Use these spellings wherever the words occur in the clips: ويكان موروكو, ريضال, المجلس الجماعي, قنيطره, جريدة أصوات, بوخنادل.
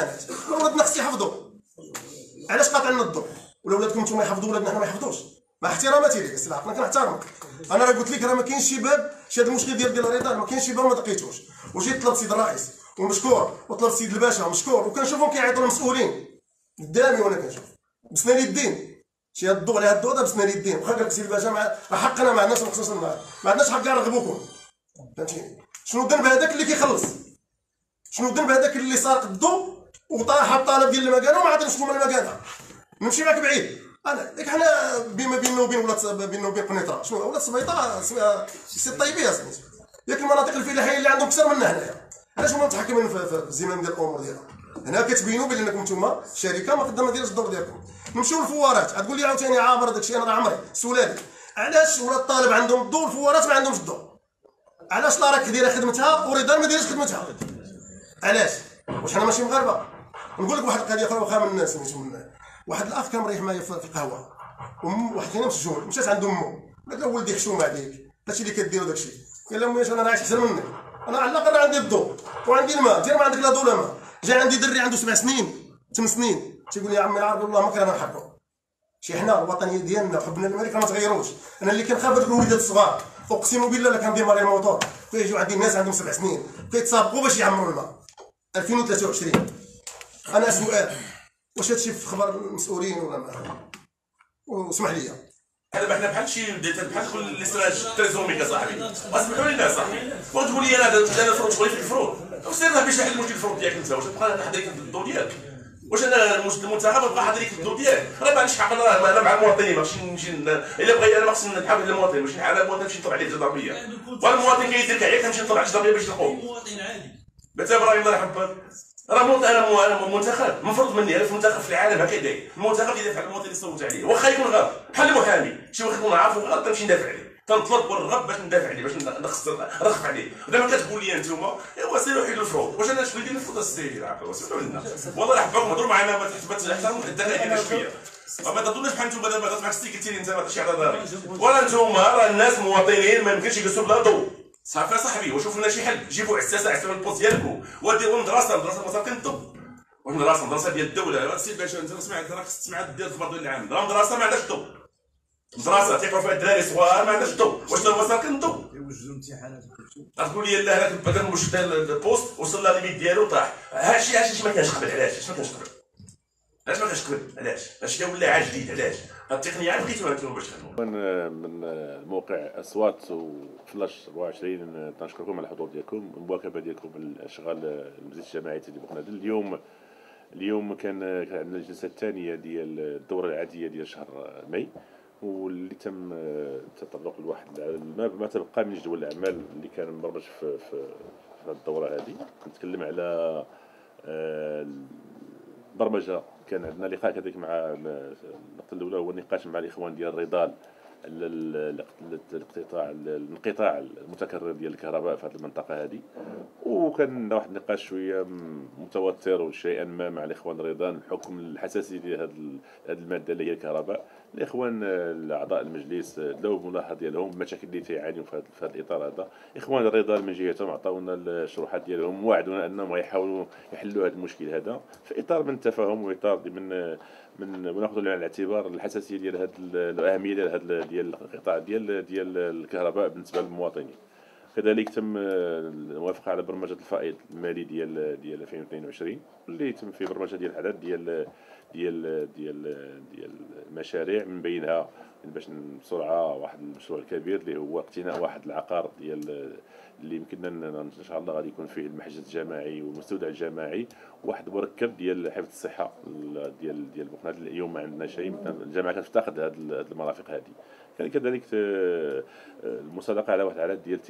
هذا ولادنا خص يحفظوا. علاش قاطعنا الضو؟ ولا ولادكم نتوما يحفظوا ولادنا حنا ما يحفظوش؟ مع احتراماتي ليك السي العقل، انا كنحترمك. انا راه قلت لك راه ما كاينش شي باب، شي هذا المشكل ديال ريضال ما كاينش شي باب ما دقيتوش. وجيت طلبت سيد الرئيس ومشكور، وطلبت سيد الباشا مشكور، وكنشوفهم كيعيطوا المسؤولين قدامي وانا كنشوف بسناني الدين. شي هاد الضو على هاد الضو هذا بسناني الدين. واخا قال لك سيد الباشا راه حقنا ما عندناش نقصص النهار، ما عندناش حق نرغبوكم. فهمتيني؟ شنو الذنب هذاك اللي كيخلص؟ شنو الذنب هذاك اللي سارق الضو وطاح الطالب ديال المكانه وما عرفش شكون اللي مكانها؟ نمشي معاك بعيد. انا ديك حنا بيننا وبين ولات بيننا وبين قنيطره، شنو ولات سبيطه سميها سي الطيبيه سميتها، ياك المناطق الفلاحيه اللي عندهم اكثر منا هنايا. علاش هما متحكمين في الزمام ديال الامور ديالهم؟ هنا كتبينوا بلي انكم نتوما شركه ما قدرنا ديالش الدور ديالكم. نمشيو للفوارات، غتقول لي عاوتاني عامر داكشي، انا راه عمري سولادي. علاش ولات الطالب عندهم الدور والفوارات ما عندهمش الدور؟ علاش لا راك دايره خدمتها وريضال ما دايرش خدمتها؟ علاش؟ واش حنا ماشي مغاربه؟ نقول لك واحد القضيه اخرى واخا من الناس سميتهم. واحد الاخ كان مريح معايا في القهوه، واحد كينام مسجون، مشات عند امه قالت له ولدي حشومه عليك، داكشي اللي كدير وداكشي. قال لها امي انا عايش احسن منك، انا على الاقل عندي الضو وعندي الماء، انت ما عندك لا ضو لا ماء. جا عندي دري عنده 7 سنين 8 سنين تيقول لي يا عمي عارف والله ما كرهنا نحبو شي، حنا الوطنيه ديالنا وحبنا الملك ما تغيروش. انا اللي كنخاف هاد الوليدات الصغار، اقسم بالله لا كان بيماري الموتور كيجيو عندي الناس عندهم 7 سنين كيتسابقوا باش يعمروا الماء 2023. انا سؤال، واش هادشي في خبر المسؤولين ولا ما؟ واسمح لي هذا حنا بحال شي بديت بحال تدخل للسراج التريزوميك صاحبي، واسمحوا لي الناس صاحبي، وتقول لي انا فرونت شويه في الفروض، واش دير باش يحل المشكل الفروض ديالك انت؟ واش تبقى انا حاضريك الضو ديالك؟ واش انا المنتخب نبقى حاضريك الضو ديالك؟ راه ما عنديش حق، انا مع المواطنين ماشي نجي الا بغى انا ما خصني نحاول المواطن، ماشي نحاول المواطن نمشي نطلب عليه الجداميه، والمواطن كيدير كيعيط نمشي نطلب على الجداميه باش نلقوه. مواطن عادي. مثلا ابراهيم الله يحفظك راه منتخب مفروض مني، هذا في منتخب في العالم هكا داير، المنتخب يدافع على المواطن اللي صوت عليه، واخا يكون غلط بحال المحامي، شي واحد يكون عارف غلط تنمشي ندافع عليه، تنطلب ونرغب باش ندافع عليه باش نرخف عليه. ودابا كتقول لي انتوما ايوا سيروا حيدوا الفروض، واش انا شنو ندير الفروض السيري عقلوا سمحوا لنا والله راه حباكم هضروا معنا ما تحترموا الدلائل شويه، ما تظنوش بحال انتوما دابا غتسمع السيكرتيري انت ما تمشي على دارك، ولا انتوما راه الناس مواطنين ما يمكنش يجلسوا بلا ضوء. صافي صاحبي وشوف لنا شي حل، جيبوا عساسه عساسه من البوست ديالكم، وديروا مدرسه مساكن الضو، ومدرسه ديال الدوله. السي باش انت سمعت راه خص تسمع ديال الخبر ديال العام، راه مدرسه ما عندهاش الضو، مدرسه تيقراو فيها الدراري صغار ما عندهاش الضو، واش لا مساكن الضو؟ يوجدوا امتحانات تقول لي لا هذاك البدل وجد البوست وصل لا ليميت ديالو طاح، هادشي ما كانش قبل. علاش؟ ما كانش قبل؟ علاش ولا عاد جديد؟ علاش؟ التقنيه عاد لقيتوها انتم باش تخدموا. من موقع اصوات وفلاش 24 تنشكركم على الحضور ديالكم والمواكبه ديالكم بالاشغال المجلس الجماعي ديال بوخنادل. اليوم كان عندنا الجلسه الثانيه ديال الدوره العاديه ديال شهر ماي، واللي تم التطرق لواحد ما تبقى من جدول الاعمال اللي كان مبرمج في الدوره هذه. نتكلم على برمجه، كان عندنا لقاء كذلك مع النقطه الاولى هو النقاش مع الاخوان ديال ريضال على الانقطاع المتكرر ديال الكهرباء في هذه المنطقه هذه، وكان واحد النقاش شويه متوتر وشيئا ما مع الاخوان ريضال بحكم الحساسيه ديال هذه الماده اللي هي الكهرباء. الاخوان اعضاء المجلس داو الملاحظه ديالهم بالمشاكل اللي تيعانيو في هذا الاطار هذا. اخوان ريضال من جهتهم عطاونا الشروحات ديالهم ووعدونا انهم غيحاولوا يحلوا هذا المشكل هذا في اطار من التفاهم واطار من وناخذوا على الاعتبار الحساسيه ديال هذا الاهميه ديال هذا ديال القطاع ديال الكهرباء بالنسبه للمواطنين. كذلك تم الموافقه على برمجه الفائض المالي ديال 2022 اللي تم في برمجه ديال العدد ديال ديال ديال ديال المشاريع، من بينها باش بسرعه واحد المشروع الكبير اللي هو اقتناء واحد العقار ديال اللي يمكننا ان شاء الله غادي يكون فيه المحجز الجماعي والمستودع الجماعي، واحد مركب ديال حفظ الصحه ديال بوخنادل. اليوم ما عندنا شيء، الجامعه كتفتقد هذه المرافق هذه. كذلك المصادقه على واحد العدد ديال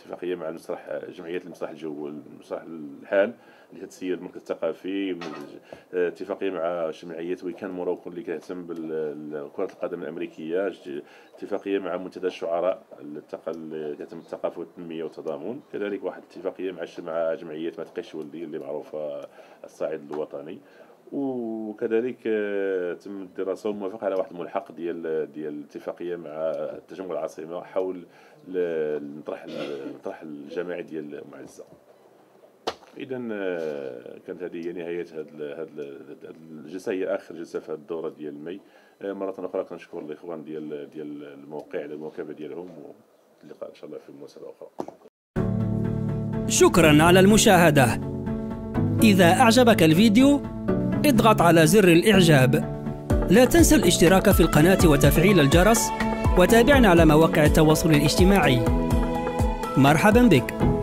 اتفاقيه مع المسرح، جمعيه المسرح الجو المسرح الحال اللي تسير المركز الثقافي، اتفاقيه مع جمعيه ويكان موروكو اللي كتهتم بالكره القدم الامريكيه، اتفاقيه مع منتدى الشعراء اللي كتهتم بالثقافه والتنميه والتضامن، كذلك واحد الاتفاقيه مع جمعيه ما تقيش ولدي اللي معروفه الصعيد الوطني. وكذلك تم الدراسه والموافقه على واحد الملحق ديال اتفاقيه مع تجمع العاصمه حول المطرح الجماعي ديال معزه. اذا كانت هذه هي نهايه هذه الجلسه، هي اخر جلسه في هذه الدوره ديال مي. مره اخرى كنشكر الاخوان ديال الموقع على المواكبه ديالهم، واللقاء ان شاء الله في مناسبه اخرى. شكرا على المشاهده. اذا اعجبك الفيديو اضغط على زر الاعجاب، لا تنسى الاشتراك في القناه وتفعيل الجرس، وتابعنا على مواقع التواصل الاجتماعي. مرحبا بك.